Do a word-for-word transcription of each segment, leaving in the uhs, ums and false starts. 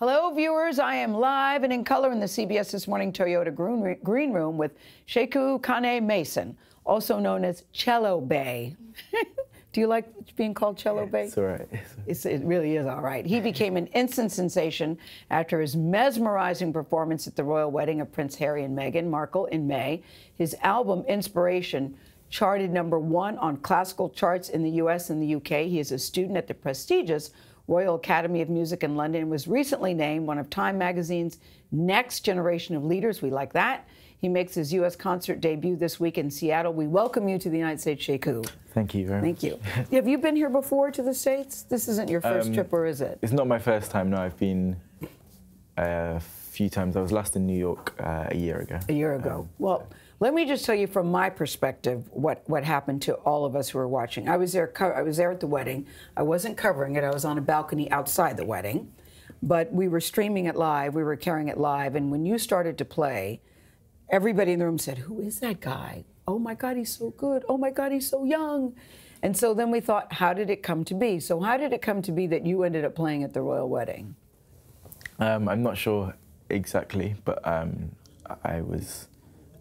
Hello, viewers. I am live and in color in the C B S This Morning Toyota Green Room with Sheku Kanneh-Mason, also known as Cello Bay. Do you like being called Cello Bay? It's all right. It's, it really is all right. He became an instant sensation after his mesmerizing performance at the royal wedding of Prince Harry and Meghan Markle in May. His album, Inspiration, charted number one on classical charts in the U S and the U K. He is a student at the prestigious Royal Academy of Music in London, and was recently named one of Time Magazine's Next Generation of Leaders. We like that. He makes his U S concert debut this week in Seattle. We welcome you to the United States, Sheku. Thank you very Thank much. Thank you. Have you been here before to the States? This isn't your first um, trip, or is it? It's not my first time, no. I've been a few times. I was last in New York uh, a year ago. A year ago. Um, well, so. Let me just tell you from my perspective what, what happened to all of us who were watching. I was there I was there at the wedding. I wasn't covering it. I was on a balcony outside the wedding. But we were streaming it live. We were carrying it live. And when you started to play, everybody in the room said, who is that guy? Oh, my God, he's so good. Oh, my God, he's so young. And so then we thought, how did it come to be? So how did it come to be that you ended up playing at the royal wedding? Um, I'm not sure exactly, but um, I was...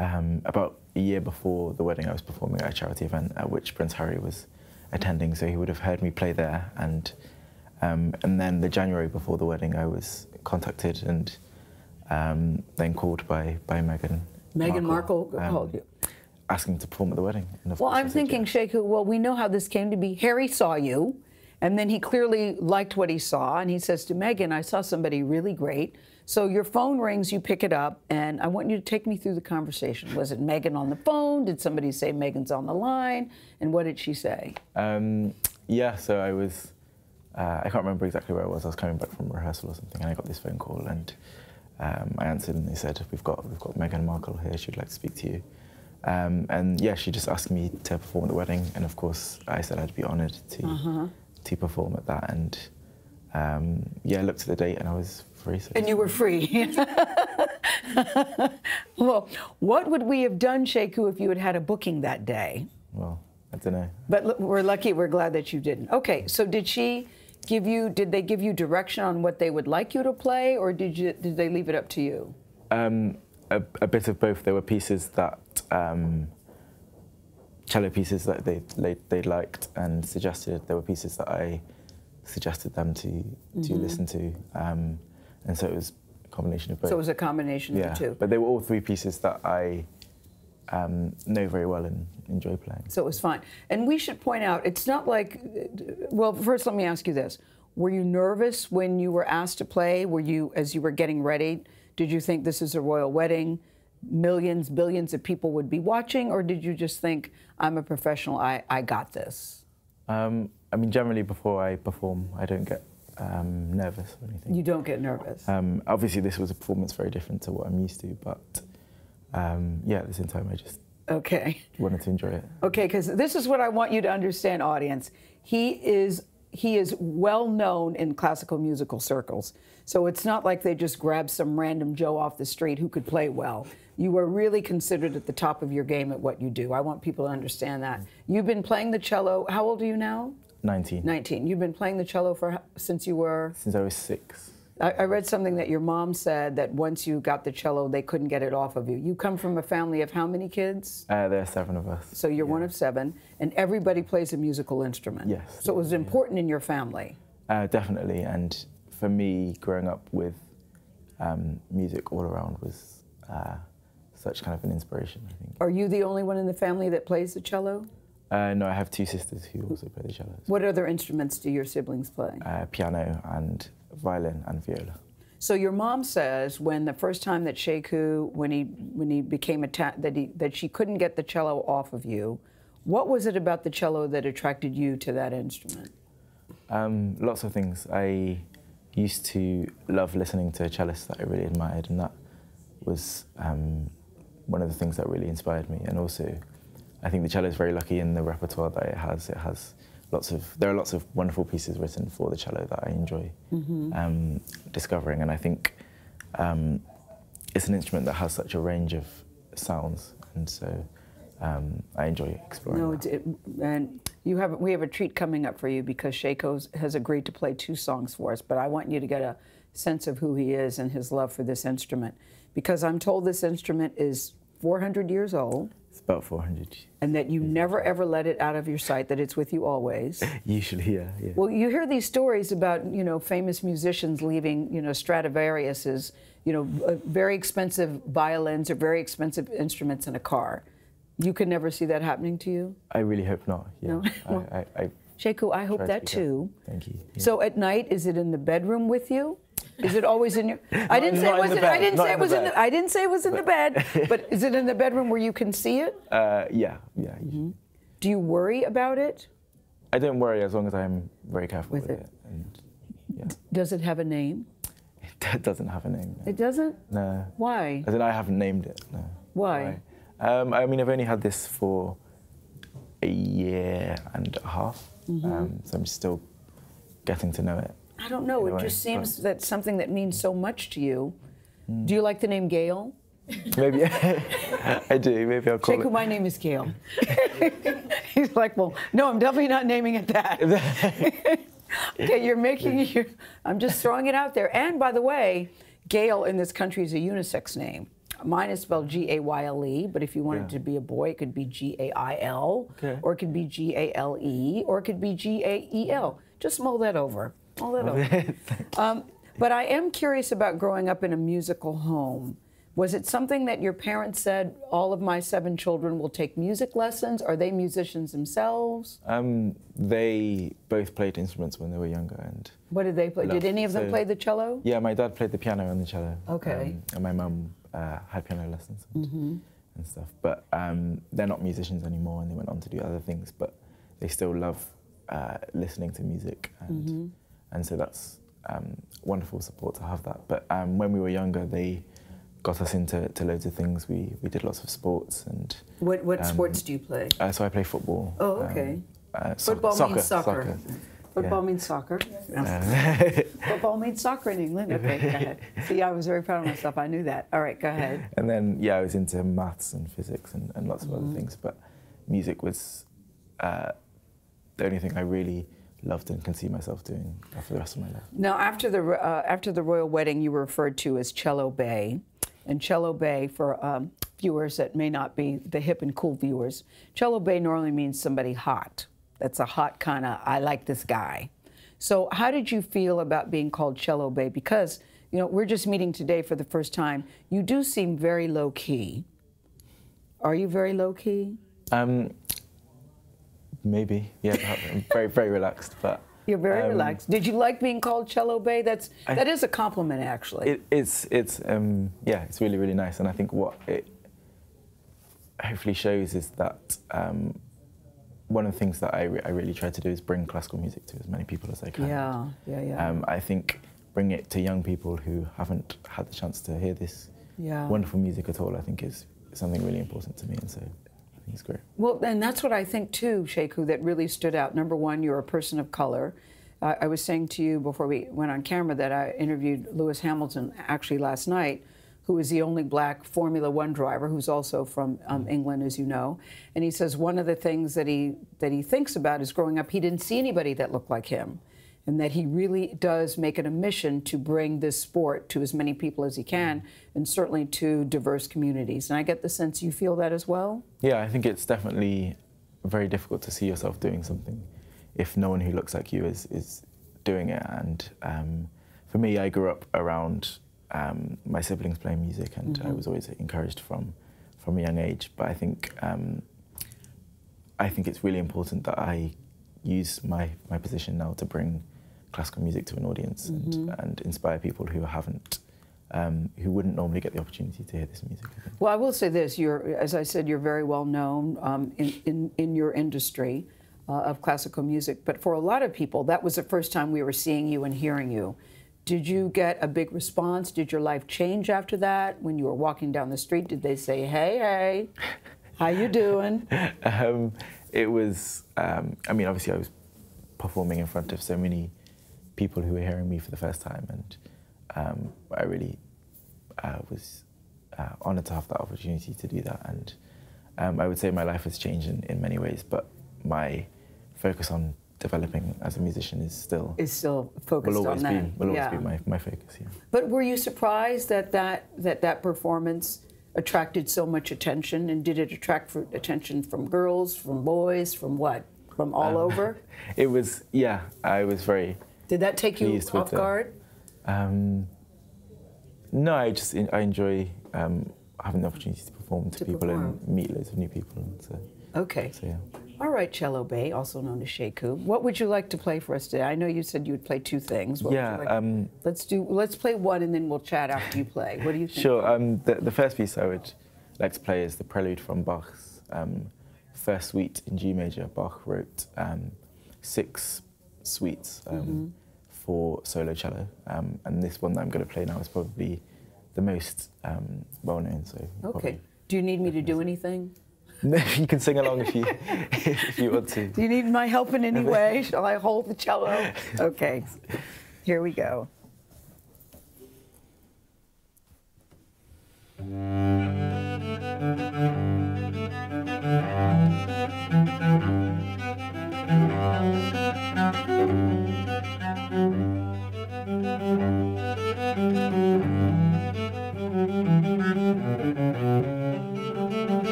Um, about a year before the wedding, I was performing at a charity event at which Prince Harry was attending, so he would have heard me play there. And um, and then the January before the wedding, I was contacted and um, then called by by Meghan. Meghan Markle, Markle um, called you, asking to perform at the wedding. And of well, I'm thinking, yes. Sheku, well, we know how this came to be. Harry saw you, and then he clearly liked what he saw, and he says to Meghan, I saw somebody really great. So your phone rings, you pick it up, and I want you to take me through the conversation. Was it Meghan on the phone? Did somebody say Meghan's on the line? And what did she say? Um, yeah, so I was, uh, I can't remember exactly where I was. I was coming back from rehearsal or something, and I got this phone call, and um, I answered, and they said, we've got, we've got Meghan Markle here. She'd like to speak to you. Um, and yeah, she just asked me to perform at the wedding, and of course, I said I'd be honored to, uh-huh. to perform at that. And um, yeah, I looked at the date, and I was free, so and you were free. Well, what would we have done, Sheku, if you had had a booking that day? Well, I don't know. But we're lucky. We're glad that you didn't. Okay, so did she give you? Did they give you direction on what they would like you to play, or did you? Did they leave it up to you? Um, a, a bit of both. There were pieces that um, cello pieces that they they, they liked and suggested. There were pieces that I suggested them to to mm-hmm. listen to. Um, And so it was a combination of both. So it was a combination yeah, of the two. But they were all three pieces that I um, know very well and enjoy playing. So it was fine. And we should point out, it's not like... Well, first let me ask you this. Were you nervous when you were asked to play? Were you, as you were getting ready, did you think this is a royal wedding? Millions, billions of people would be watching? Or did you just think, I'm a professional, I, I got this? Um, I mean, generally before I perform, I don't get... Um, nervous or anything. You don't get nervous. Um, obviously, this was a performance very different to what I'm used to, but um, yeah, at the same time, I just okay. wanted to enjoy it. Okay, because this is what I want you to understand, audience. He is he is well known in classical musical circles, so it's not like they just grabbed some random Joe off the street who could play well. You are really considered at the top of your game at what you do. I want people to understand that. You've been playing the cello. How old are you now? nineteen. nineteen. You've been playing the cello for since you were? Since I was six. I, I read something that your mom said that once you got the cello, they couldn't get it off of you. You come from a family of how many kids? Uh, there are seven of us. So you're yeah. one of seven, and everybody plays a musical instrument. Yes. So it was important yeah. in your family. Uh, definitely, and for me, growing up with um, music all around was uh, such kind of an inspiration, I think. Are you the only one in the family that plays the cello? Uh, no, I have two sisters who also play the cello. What other instruments do your siblings play? Uh, piano and violin and viola. So your mom says when the first time that Sheku, when he when he became attacked, that he that she couldn't get the cello off of you. What was it about the cello that attracted you to that instrument? Um, lots of things. I used to love listening to a cellist that I really admired, and that was um, one of the things that really inspired me, and also. I think the cello is very lucky in the repertoire that it has. It has lots of, there are lots of wonderful pieces written for the cello that I enjoy mm-hmm. um, discovering. And I think um, it's an instrument that has such a range of sounds. And so um, I enjoy exploring no, that. It, and you have, we have a treat coming up for you because Sheku has agreed to play two songs for us. But I want you to get a sense of who he is and his love for this instrument. Because I'm told this instrument is four hundred years old. It's about four hundred. And that you never ever let it out of your sight, that it's with you always. Usually, yeah, yeah. Well, you hear these stories about, you know, famous musicians leaving, you know, Stradivarius's, you know, very expensive violins or very expensive instruments in a car. You could never see that happening to you? I really hope not, yeah. No? Well, I, I, I Sheku, I hope that too. Up. Thank you. Yeah. So at night, is it in the bedroom with you? Is it always in your... I didn't say it was in the bed. I didn't say it was in the bed, but is it in the bedroom where you can see it? Uh, yeah, yeah. Mm-hmm. Do you worry about it? I don't worry as long as I'm very careful with, with it. it. And, yeah. Does it have a name? It doesn't have a name. No. It doesn't? No. Why? As in, I haven't named it, no. Why? Why? Um, I mean, I've only had this for a year and a half, mm-hmm. um, so I'm still getting to know it. I don't know, anyway, it just seems but... that's something that means so much to you. Mm. Do you like the name Gail? Maybe, I do, maybe I'll call Sheku, it. Sheku, my name is Gail. He's like, well, no, I'm definitely not naming it that. Okay, you're making, you're, I'm just throwing it out there. And by the way, Gail in this country is a unisex name. Mine is spelled G A Y L E, but if you wanted yeah. to be a boy, it could be G A I L, okay. or it could be G A L E, or it could be G A E L. Just mull that over. All that over. Um, but I am curious about growing up in a musical home. Was it something that your parents said, all of my seven children will take music lessons? Are they musicians themselves? Um, they both played instruments when they were younger. And what did they play? Loved. Did any of them so, play the cello? Yeah, my dad played the piano and the cello. Okay. Um, and my mum uh, had piano lessons and, mm-hmm. and stuff. But um, they're not musicians anymore and they went on to do other things, but they still love uh, listening to music. And mm-hmm. And so that's um, wonderful support to have that. But um, when we were younger, they got us into to loads of things. We we did lots of sports and. What what um, sports do you play? Uh, so I play football. Oh, okay. Um, uh, so football soccer, means soccer. soccer. Football yeah. means soccer. Yeah. Football means soccer in England. Okay, go ahead. See, I was very proud of myself. I knew that. All right, go ahead. And then yeah, I was into maths and physics and, and lots of mm-hmm. other things. But music was uh, the only thing I really. Loved and can see myself doing for the rest of my life. Now, after the uh, after the royal wedding, you were referred to as Cello Bay, and Cello Bay for um, viewers that may not be the hip and cool viewers, Cello Bay normally means somebody hot. That's a hot kind of I like this guy. So, how did you feel about being called Cello Bay? Because you know we're just meeting today for the first time. You do seem very low key. Are you very low key? Um. Maybe, yeah, I'm very, very relaxed, but... You're very um, relaxed. Did you like being called Cello Bay? That's, I, that is a compliment, actually. It, it's, it's um, yeah, it's really, really nice, and I think what it hopefully shows is that um, one of the things that I, re I really try to do is bring classical music to as many people as I can. Yeah, yeah, yeah. Um, I think bring it to young people who haven't had the chance to hear this yeah. wonderful music at all, I think is something really important to me, and so... It's great. Well, and that's what I think, too, Sheku, that really stood out. Number one, you're a person of color. Uh, I was saying to you before we went on camera that I interviewed Lewis Hamilton, actually, last night, who is the only black Formula One driver, who's also from um, England, as you know. And he says one of the things that he, that he thinks about is growing up, he didn't see anybody that looked like him, and that he really does make it a mission to bring this sport to as many people as he can, and certainly to diverse communities. And I get the sense you feel that as well? Yeah, I think it's definitely very difficult to see yourself doing something if no one who looks like you is, is doing it. And um, for me, I grew up around um, my siblings playing music, and mm-hmm. I was always encouraged from, from a young age. But I think, um, I think it's really important that I use my, my position now to bring classical music to an audience mm-hmm. and, and inspire people who haven't, um, who wouldn't normally get the opportunity to hear this music. I well, I will say this, you're, as I said, you're very well known um, in, in, in your industry uh, of classical music, but for a lot of people, that was the first time we were seeing you and hearing you. Did you get a big response? Did your life change after that? When you were walking down the street, did they say, hey, hey, how you doing? um, it was, um, I mean, obviously I was performing in front of so many people who were hearing me for the first time, and um, I really uh, was uh, honoured to have that opportunity to do that. And um, I would say my life has changed in, in many ways, but my focus on developing as a musician is still is still focused will always on that. Be, will always yeah. be my, my focus. Yeah. But were you surprised that that that that performance attracted so much attention? And did it attract for, attention from girls, from boys, from what, from all um, over? It was yeah. I was very. Did that take you off guard? The, um, no, I just I enjoy um, having the opportunity to perform to, to people perform. and meet loads of new people. And so, okay. So, yeah. All right, Cello Bay, also known as Sheku. What would you like to play for us today? I know you said you would play two things. What yeah. Would you like? um, let's do. Let's play one, and then we'll chat after you play. What do you think? Sure. Um, the, the first piece I would like to play is the prelude from Bach's um, first suite in G major. Bach wrote um, six suites um, mm-hmm. for solo cello, um, and this one that I'm going to play now is probably the most um, well-known. So. Okay. Do you need me to do anything? No, you can sing along if you if you want to. Do you need my help in any way? Shall I hold the cello? Okay, here we go.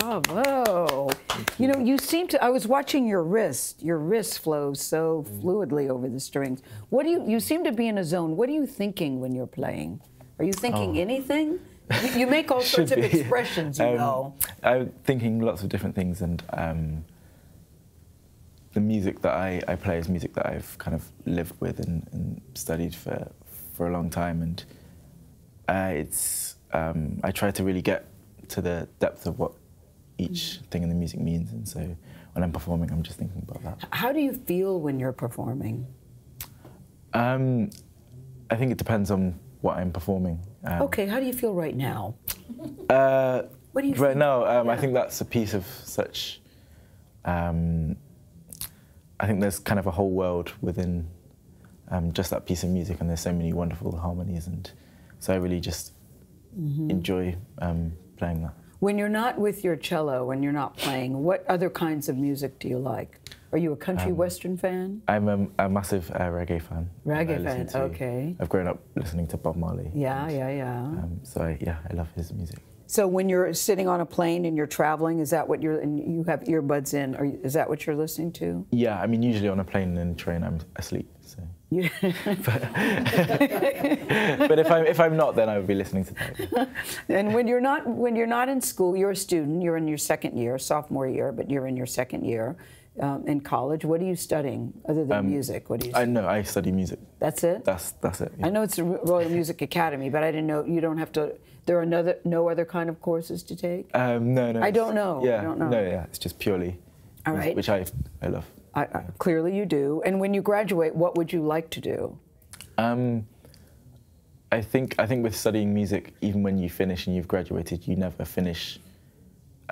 Bravo. You know, you seem to, I was watching your wrist. Your wrist flows so fluidly over the strings. What do you, you seem to be in a zone. What are you thinking when you're playing? Are you thinking oh. anything? You, you make all sorts be. of expressions, you um, know. I'm thinking lots of different things, and um, the music that I, I play is music that I've kind of lived with and, and studied for, for a long time. And uh, it's, um, I try to really get to the depth of what each thing in the music means, and so when I'm performing, I'm just thinking about that. How do you feel when you're performing? Um, I think it depends on what I'm performing. Um, okay, how do you feel right now? Uh, what do you right feel? now? Um, yeah. I think that's a piece of such. Um, I think there's kind of a whole world within um, just that piece of music, and there's so many wonderful harmonies, and so I really just mm-hmm. enjoy um, playing that. When you're not with your cello, when you're not playing, what other kinds of music do you like? Are you a country um, western fan? I'm a, a massive uh, reggae fan. Reggae fan, to, okay. I've grown up listening to Bob Marley. Yeah, and, yeah, yeah. Um, so I, yeah, I love his music. So when you're sitting on a plane and you're traveling, is that what you're, and you have earbuds in, or is that what you're listening to? Yeah, I mean, usually on a plane and train, I'm asleep, so. Yeah. but, but if I'm if I'm not, then I would be listening to that. And when you're not when you're not in school, you're a student. You're in your second year, sophomore year, but you're in your second year um, in college. What are you studying other than um, music? What do you? I know I study music. That's it. That's that's it. Yeah. I know it's the Royal Music Academy, but I didn't know you don't have to. There are another no other kind of courses to take. Um, no, no. I don't know. Yeah, I don't know. No, yeah. It's just purely. All right. Which I I love. I, I, clearly you do. And when you graduate, what would you like to do? Um, I think I think with studying music, even when you finish and you've graduated, you never finish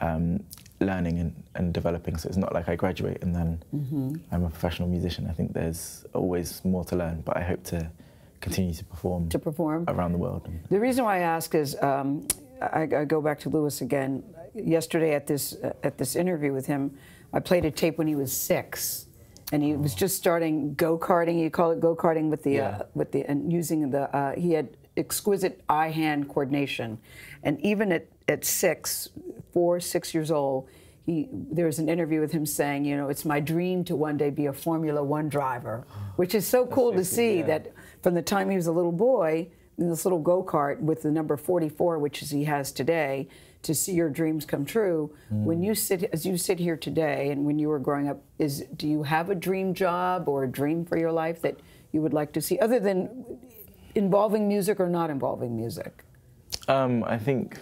um, learning and, and developing. So it's not like I graduate and then mm-hmm. I'm a professional musician. I think there's always more to learn, but I hope to continue to perform, to perform. around the world. The reason why I ask is, um, I, I go back to Lewis again. Yesterday at this, uh, at this interview with him, I played a tape when he was six, and he was just starting go-karting. You call it go-karting with the yeah. uh, with the and using the. Uh, he had exquisite eye-hand coordination, and even at at six, four, six years old, he there was an interview with him saying, you know, it's my dream to one day be a Formula One driver, which is so cool to see yeah. that from the time he was a little boy in this little go-kart with the number forty-four, which is he has today. To see your dreams come true, mm. when you sit, as you sit here today, and when you were growing up, is do you have a dream job or a dream for your life that you would like to see, other than involving music or not involving music? Um, I think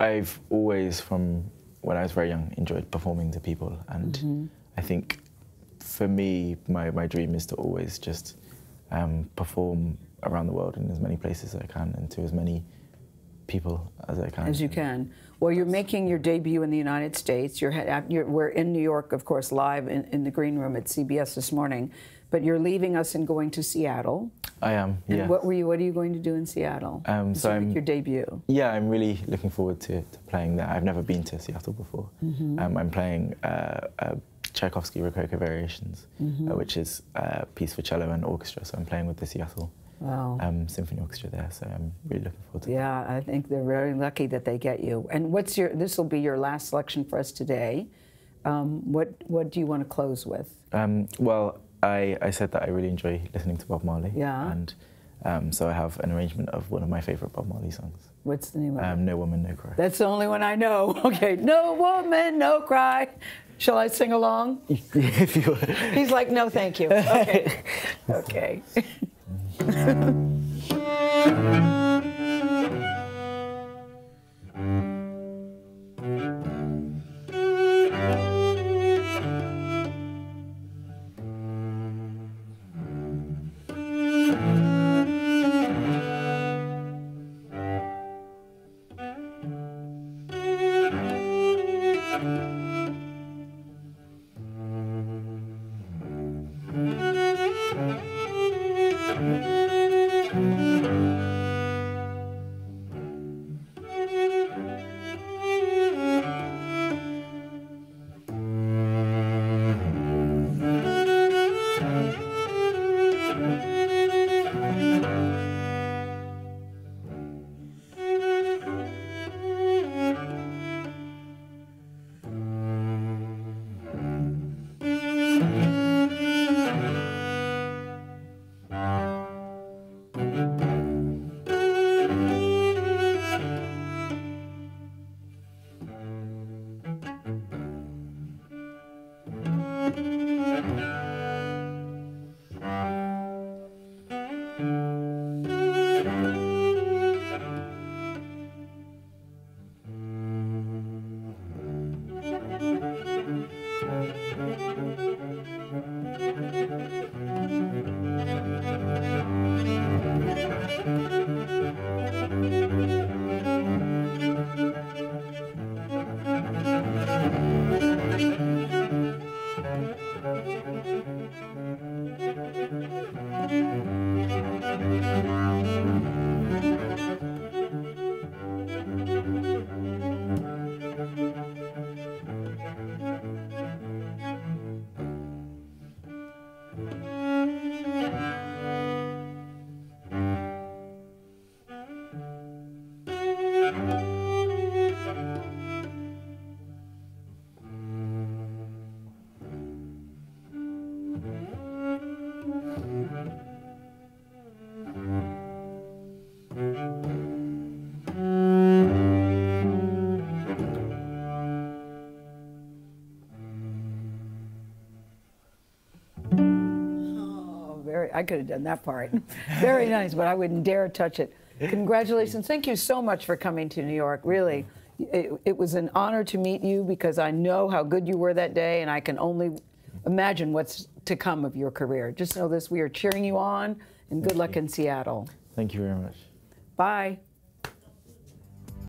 I've always, from when I was very young, enjoyed performing to people, and mm-hmm. I think for me, my my dream is to always just um, perform around the world in as many places as I can and to as many people as I can. As you can. Well, you're making your debut in the United States. You're, you're we're in New York, of course, live in, in the green room at C B S This Morning. But you're leaving us and going to Seattle. I am. And yes. what were you? What are you going to do in Seattle? Um, so I'm, your debut. Yeah, I'm really looking forward to, to playing there. I've never been to Seattle before. Mm-hmm. um, I'm playing uh, uh, Tchaikovsky Rococo Variations, mm-hmm. uh, which is a uh, piece for cello and orchestra. So I'm playing with the Seattle. Wow. Um, Symphony Orchestra there, so I'm really looking forward to yeah, that. Yeah, I think they're very lucky that they get you. And what's your? This will be your last selection for us today. Um, what What do you want to close with? Um, well, I, I said that I really enjoy listening to Bob Marley. Yeah. And um, so I have an arrangement of one of my favorite Bob Marley songs. What's the name of it? Um, No Woman No Cry. That's the only one I know. Okay, No Woman No Cry. Shall I sing along? If you. He's like, no, thank you. Okay. Okay. Very, I could have done that part. Very nice, but I wouldn't dare touch it. Congratulations. Thank you so much for coming to New York. Really, it, it was an honor to meet you, because I know how good you were that day, and I can only imagine what's to come of your career. Just know this, we are cheering you on, and good luck in Seattle. Thank you very much. Bye.